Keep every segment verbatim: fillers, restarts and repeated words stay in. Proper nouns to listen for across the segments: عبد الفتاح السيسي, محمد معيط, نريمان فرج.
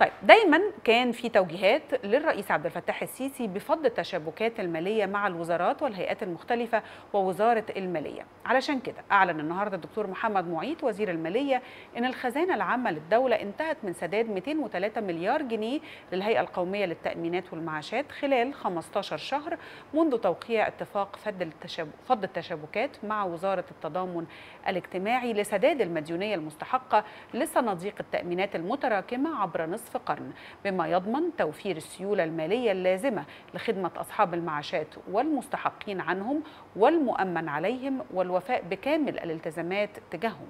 طيب دايما كان في توجيهات للرئيس عبد الفتاح السيسي بفض التشابكات المالية مع الوزارات والهيئات المختلفة ووزارة المالية، علشان كده أعلن النهاردة الدكتور محمد معيط وزير المالية أن الخزانة العامة للدولة انتهت من سداد مئتين وثلاثة مليار جنيه للهيئة القومية للتأمينات والمعاشات خلال خمسة عشر شهر منذ توقيع اتفاق فض التشابكات مع وزارة التضامن الاجتماعي لسداد المديونية المستحقة لصناديق التأمينات المتراكمة عبر نصف في قرن، بما يضمن توفير السيولة المالية اللازمة لخدمة أصحاب المعاشات والمستحقين عنهم والمؤمن عليهم والوفاء بكامل الالتزامات تجاههم.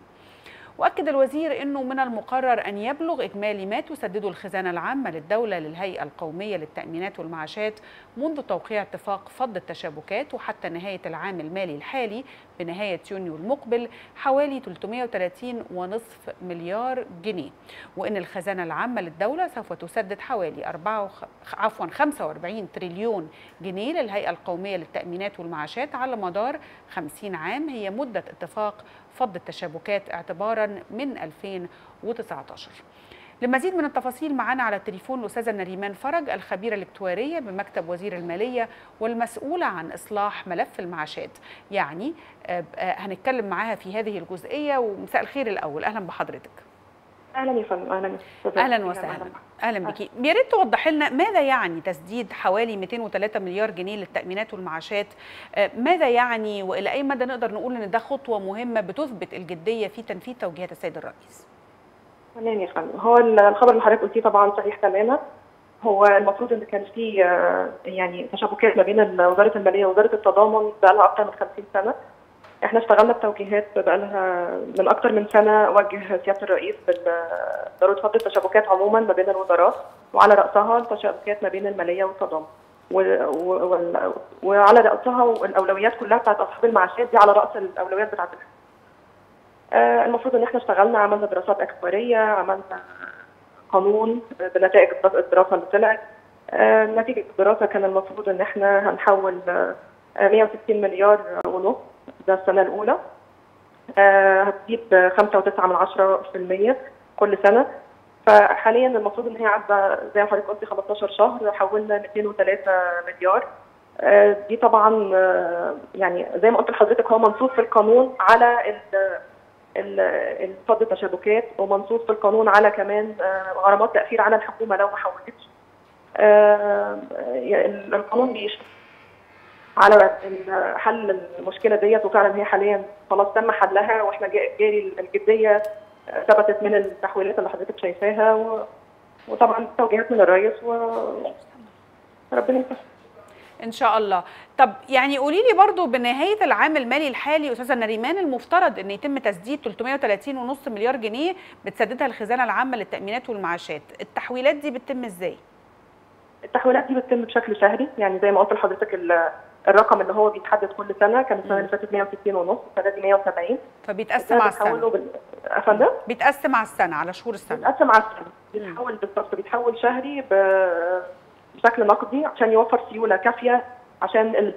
وأكد الوزير أنه من المقرر أن يبلغ إجمالي ما تسدده الخزانة العامة للدولة للهيئة القومية للتأمينات والمعاشات منذ توقيع اتفاق فض التشابكات وحتى نهاية العام المالي الحالي بنهاية يونيو المقبل حوالي ثلاثمئة وثلاثين فاصلة خمسة مليار جنيه، وأن الخزانة العامة للدولة سوف تسدد حوالي أربعة وخ... عفوا خمسة وأربعين تريليون جنيه للهيئة القومية للتأمينات والمعاشات على مدار خمسين عام هي مدة اتفاق فض التشابكات اعتبارا من ألفين وتسعة عشر. لمزيد من التفاصيل معنا على التليفون الأستاذة نريمان فرج الخبيرة الاكتوارية بمكتب وزير المالية والمسؤولة عن إصلاح ملف المعاشات، يعني هنتكلم معاها في هذه الجزئية. ومساء الخير الأول، أهلا بحضرتك. أهلا يا فندم. أهلا أهلا وسهلا. أهلا بك. يا ريت توضح لنا ماذا يعني تسديد حوالي مئتين وثلاثة مليار جنيه للتأمينات والمعاشات، ماذا يعني وإلى أي مدى نقدر نقول إن ده خطوة مهمة بتثبت الجدية في تنفيذ توجيهات السيد الرئيس؟ تمام يا فندم، هو الخبر اللي حضرتك قلتيه طبعا صحيح تماما. هو المفروض ان كان في يعني تشابكات ما بين وزاره الماليه ووزاره التضامن بقى لها اكثر من خمسين سنة. احنا اشتغلنا بتوجيهات بقى لها من اكثر من سنه، وجه سياده الرئيس بضروره فضل التشابكات عموما ما بين الوزارات وعلى راسها التشابكات ما بين الماليه والتضامن، و... و... وعلى راسها الاولويات كلها بتاعت اصحاب المعاشات دي على راس الاولويات بتاعت المفروض ان احنا اشتغلنا، عملنا دراسات اكتواريه، عملنا قانون بنتائج الدراسه اللي طلعت. نتيجه الدراسه كان المفروض ان احنا هنحول مئة وستين مليار ونص، ده السنه الاولى، هتجيب خمسة وتسعة من عشرة بالمئة كل سنه. فحاليا المفروض ان هي عدى زي ما حضرتك قلت خمسة عشر شهر، حولنا مئتين وثلاثة مليار. دي طبعا يعني زي ما قلت لحضرتك هو منصوص في القانون على فض التشابكات، ومنصوص في القانون على كمان غرامات تاثير على الحكومه لو ما حولتش. القانون بيشتغل على حل المشكله ديت، وفعلا هي حاليا خلاص تم حلها، واحنا جاري الجديه ثبتت من التحويلات اللي حضرتك شايفاها، وطبعا توجيهات من الرئيس وربنا يسهل إن شاء الله. طب يعني قولي لي برضو بنهاية العام المالي الحالي أستاذة نريمان المفترض أن يتم تسديد ثلاثمئة وثلاثين فاصلة خمسة مليار جنيه بتسددها الخزانة العامة للتأمينات والمعاشات، التحويلات دي بتتم إزاي؟ التحويلات دي بتتم بشكل شهري، يعني زي ما قلت لحضرتك الرقم اللي هو بيتحدد كل سنة، كان السنة اللي فاتت مئة وستين ونص، السنة دي مئة وسبعين. فبيتقسم على السنة بال... أفندم؟ بيتقسم على السنة، على شهور السنة. بيتقسم على السنة، بيتحول بالظبط، بيتحول شهري ب... بشكل نقدي عشان يوفر سيوله كافيه عشان ال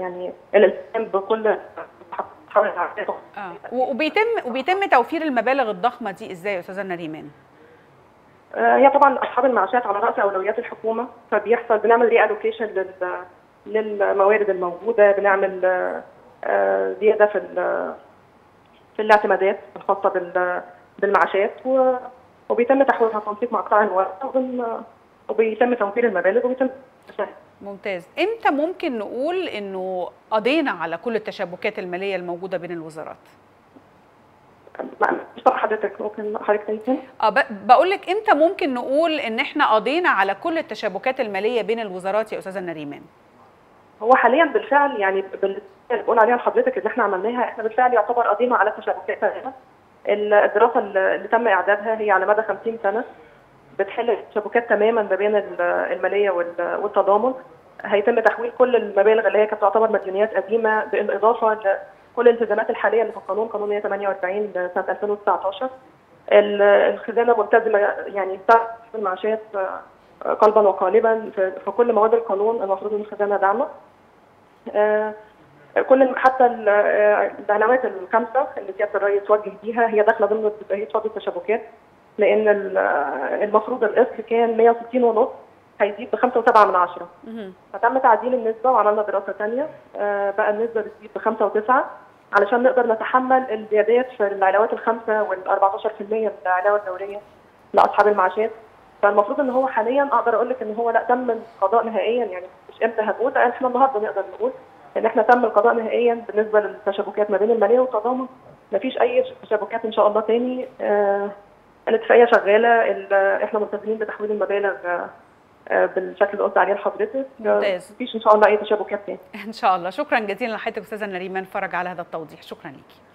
يعني الالتزام بكل اه وبيتم وبيتم توفير المبالغ الضخمه دي ازاي يا استاذه نريمان؟ آه هي طبعا اصحاب المعاشات على راس اولويات الحكومه، فبيحصل بنعمل ري الوكيشن لل للموارد الموجوده، بنعمل زياده آه في في الاعتمادات الخاصه بال بالمعاشات، وبيتم تحويلها تنسيق مع قطاع الورق، وبن وبيتم توفير المبالغ وبيتم. ممتاز. امتى ممكن نقول انه قضينا على كل التشابكات الماليه الموجوده بين الوزارات؟ مش صح حضرتك، ممكن حضرتك تنسين؟ اه بقول لك امتى ممكن نقول ان احنا قضينا على كل التشابكات الماليه بين الوزارات يا استاذه نريمان؟ هو حاليا بالفعل يعني باللي بقول عليها لحضرتك اللي احنا عملناها، احنا بالفعل يعتبر قضينا على التشابكات. الدراسه اللي تم اعدادها هي على مدى خمسين سنة بتحل التشابكات تماما ما بين الماليه والتضامن. هيتم تحويل كل المبالغ اللي هي كانت تعتبر مديونيات قديمه، بالاضافه لكل الالتزامات الحاليه اللي في القانون، قانون مئة وثمانية وأربعين سنه ألفين وتسعة عشر. الخزانه ملتزمه يعني بتاعت المعاشات قلبا وقالبا في كل مواد القانون، المفروض ان الخزانه داعمه. كل حتى العلامات الخمسه اللي سياده الرئيس وجه بيها هي داخله ضمن فض التشابكات. لان المفروض القسط كان مية وستين ونص هيزيد ب خمسة وسبعة من عشرة. فتم تعديل النسبه وعملنا دراسه ثانيه بقى النسبه بتزيد ب خمسة وتسعة علشان نقدر نتحمل الزيادات في العلاوات الخمسه وال أربعتاشر بالمية من العلاوه الدوريه لاصحاب المعاشات. فالمفروض ان هو حاليا اقدر اقول لك ان هو لا تم القضاء نهائيا، يعني مش امتى هنقول، احنا النهارده نقدر نقول ان احنا تم القضاء نهائيا بالنسبه للتشابكات ما بين الماليه والتضامن. مفيش اي تشابكات ان شاء الله تاني. آه الاتفاقيه شغاله، احنا ملتزمين بتحويل المبالغ بالشكل اللي قلت عليه لحضرتك. ممتاز. مفيش ان شاء الله اي تشابكات تاني ان شاء الله. شكرا جزيلا لحضرتك استاذه نريمان فرج على هذا التوضيح، شكرا ليكي.